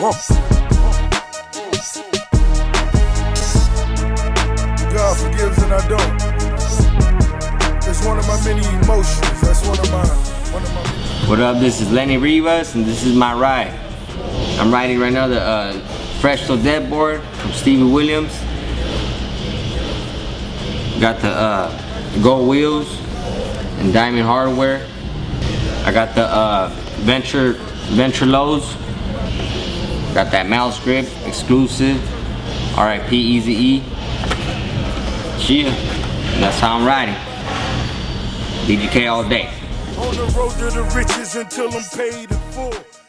God forgives and I don't. It's one of my many emotions. That's one of my. What up? This is Lenny Rivas, and this is my ride. I'm riding right now the Fresh to Dead board from Stevie Williams. Got the gold wheels and diamond hardware. I got the Venture lows. Got that mouse grip, exclusive. RIP Eazy-E. Cheer. That's how I'm riding. DGK all day. On the road to the riches until I'm paid in full.